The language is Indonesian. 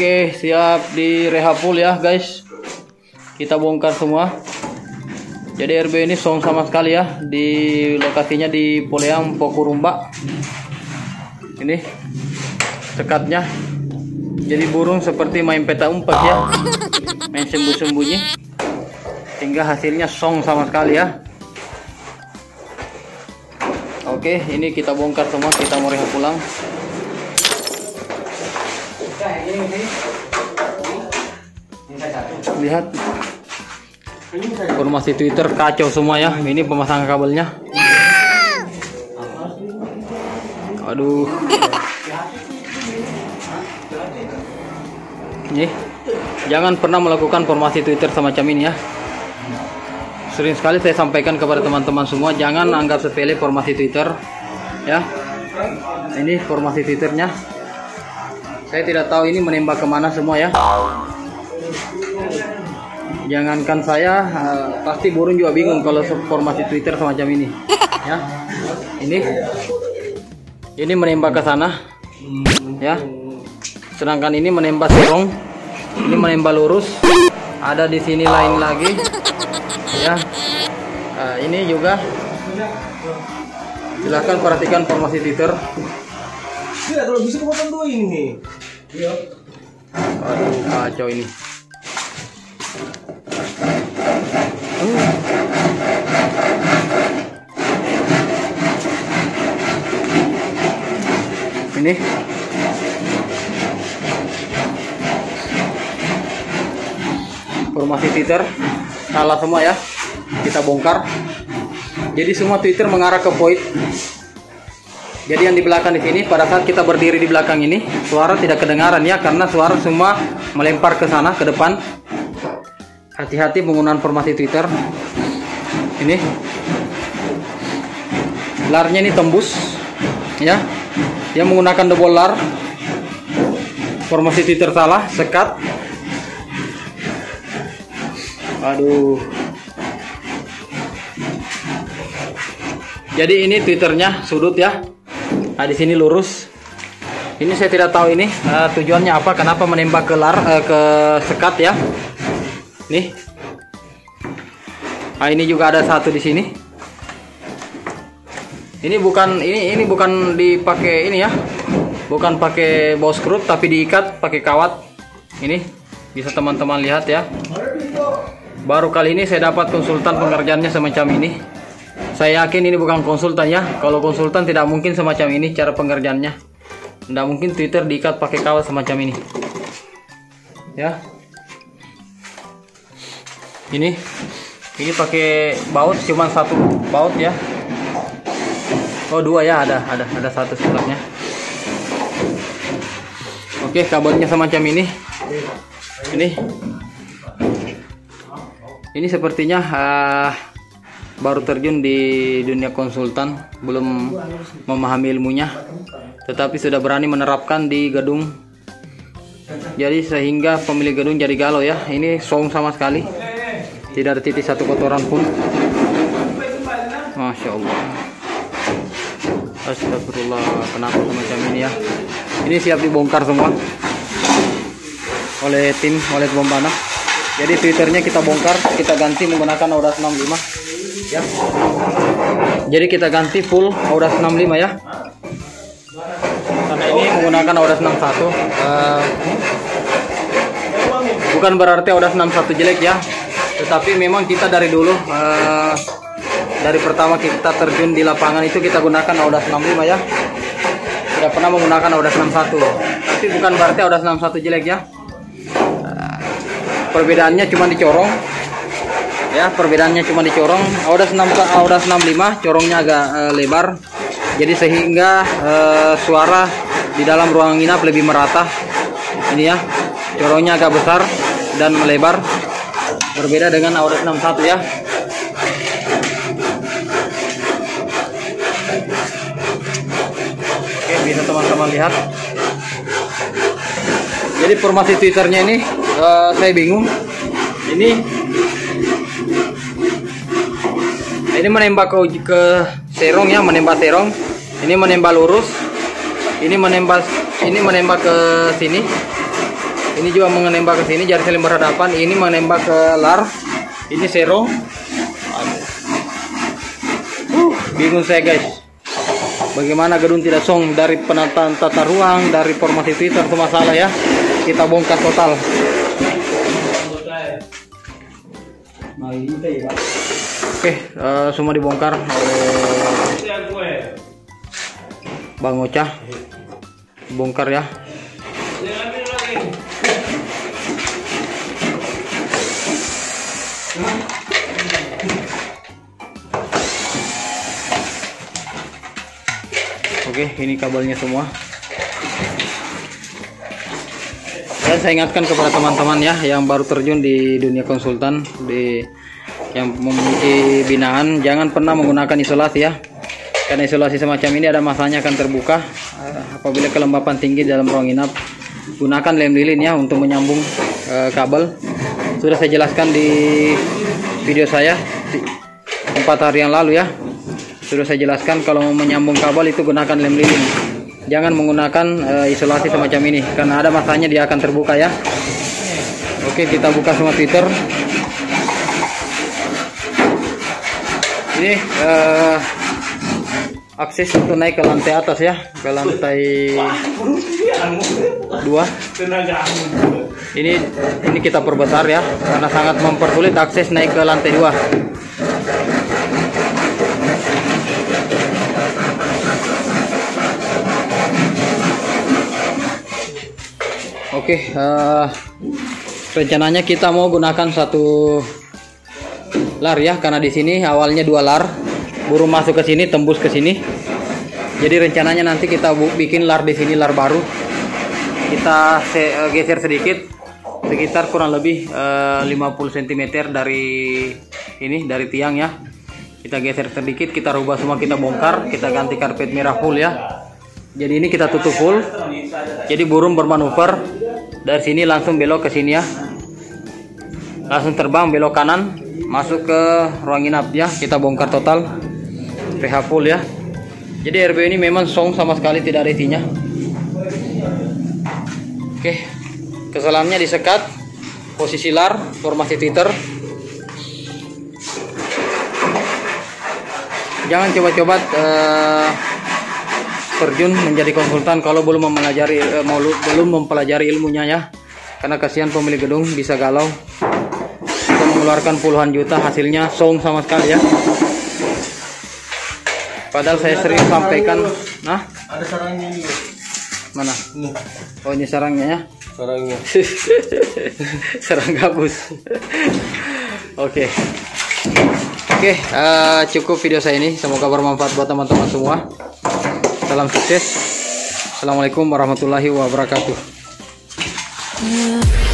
Oke, siap direhab full ya guys. Kita bongkar semua. Jadi RB ini song sama sekali ya. Di lokasinya di Poleang Pokurumba. Ini cekatnya. Jadi burung seperti main peta umpet ya. Main sembunyi-sembunyi. Hingga hasilnya song sama sekali ya. Oke, ini kita bongkar semua, kita mau rehab pulang. Lihat informasi Twitter kacau semua ya. Ini pemasangan kabelnya. Aduh. Nih, jangan pernah melakukan formasi Twitter semacam ini ya. Sering sekali saya sampaikan kepada teman-teman semua, jangan anggap sepele formasi Twitter ya. Ini formasi Twitternya. Saya tidak tahu ini menembak kemana semua ya. Jangankan saya, pasti burung juga bingung kalau formasi Twitter semacam ini ya. Ini menembak ke sana ya. Sedangkan ini menembak serong, ini menembak lurus. Ada di sini lain lagi ya. Ini juga. Silahkan perhatikan formasi Twitter. Ya, kalau bisa potong dua ini. Iya. Aduh, kacau ini. Ini. Formasi Twitter salah semua ya. Kita bongkar. Jadi semua Twitter mengarah ke void. Jadi yang di belakang di sini, pada saat kita berdiri di belakang ini, suara tidak kedengaran ya, karena suara semua melempar ke sana, ke depan. Hati-hati penggunaan formasi Twitter. Ini larnya ini tembus, ya. Dia menggunakan double lar. Formasi Twitter salah, sekat. Aduh. Jadi ini Twitternya sudut ya. Nah, di sini lurus. Ini saya tidak tahu ini tujuannya apa, kenapa menembak ke sekat ya. Nih. Nah, ini juga ada satu di sini. Ini bukan dipakai ini ya. Bukan pakai box screw tapi diikat pakai kawat. Ini bisa teman-teman lihat ya. Baru kali ini saya dapat konsultan pengerjaannya semacam ini. Saya yakin ini bukan konsultan ya. Kalau konsultan tidak mungkin semacam ini cara pengerjaannya. Tidak mungkin Twitter diikat pakai kawat semacam ini. Ya. Ini pakai baut, cuman satu baut ya. Oh, dua ya, ada satu sebelahnya. Oke, kabelnya semacam ini. Ini sepertinya baru terjun di dunia konsultan, belum memahami ilmunya, tetapi sudah berani menerapkan di gedung. Jadi sehingga pemilik gedung jadi galau ya. Ini song sama sekali, tidak ada titik satu kotoran pun. Masya Allah. Astagfirullah, kenapa semacam ini ya. Ini siap dibongkar semua oleh tim, oleh Bombana. Jadi Twitternya kita bongkar, kita ganti menggunakan Audax 65 ya. Jadi kita ganti full Audax 65 ya. Karena ini menggunakan Audax 61. Bukan berarti Audax 61 jelek ya. Tetapi memang kita dari dulu, dari pertama kita terjun di lapangan itu kita gunakan Audax 65 ya. Tidak pernah menggunakan Audax 61. Tapi bukan berarti Audax 61 jelek ya. Perbedaannya cuma dicorong. Ya, perbedaannya cuma dicorong. Audax 65 corongnya agak lebar, jadi sehingga suara di dalam ruang inap lebih merata. Ini ya, corongnya agak besar dan melebar, berbeda dengan Audax 61 ya. Oke, bisa teman-teman lihat. Jadi formasi Twitternya ini saya bingung. Ini menembak ke serong ya, menembak serong. Ini menembak lurus. Ini menembak ke sini. Ini juga menembak ke sini, jarisnya lempar hadapan. Ini menembak ke lar. Ini zero. Bingung saya guys. Bagaimana Gedung tidak song dari penataan tata ruang, dari formasi Twitter itu masalah ya. Kita bongkar total. Oke, semua dibongkar oleh Bang Ocha. Bongkar ya. Oke, ini kabelnya semua. Dan saya ingatkan kepada teman-teman ya yang baru terjun di dunia konsultan, di yang memiliki binaan, jangan pernah menggunakan isolasi ya. Karena isolasi semacam ini ada masanya akan terbuka apabila kelembapan tinggi dalam ruang inap. Gunakan lem lilin ya untuk menyambung kabel. Sudah saya jelaskan di video saya 4 hari yang lalu ya. Sudah saya jelaskan kalau mau menyambung kabel itu gunakan lem lilin. Jangan menggunakan isolasi semacam ini karena ada masanya dia akan terbuka ya. Oke, kita buka semua Twitter. Ini akses untuk naik ke lantai atas ya, ke lantai 2. Ini kita perbesar ya karena sangat mempersulit akses naik ke lantai 2. Oke, rencananya kita mau gunakan satu lar ya, karena di sini awalnya 2 lar, burung masuk ke sini, tembus ke sini. Jadi rencananya nanti kita bikin lar di sini, lar baru. Kita geser sedikit, sekitar kurang lebih 50 cm dari ini, dari tiang ya. Kita geser sedikit, kita rubah semua, kita bongkar, kita ganti karpet merah full ya. Jadi ini kita tutup full. Jadi burung bermanuver dari sini langsung belok ke sini ya. Langsung terbang belok kanan masuk ke ruang inap ya. Kita bongkar total PH full ya. Jadi Rbw ini memang song sama sekali tidak ada isinya. Oke. Kesalahannya disekat, posisi lar, formasi Twitter. Jangan coba-coba terjun menjadi konsultan kalau belum mempelajari ilmunya ya, karena kasihan pemilik gedung bisa galau, bisa mengeluarkan puluhan juta hasilnya song sama sekali ya. Padahal saya sering sampaikan, nah ada sarangnya ini mana? Ini. Oh ini sarangnya ya? Sarangnya. Sarang gabus. Oke. Oke, cukup video saya ini, semoga bermanfaat buat teman-teman semua. Salam sukses. Assalamualaikum warahmatullahi wabarakatuh.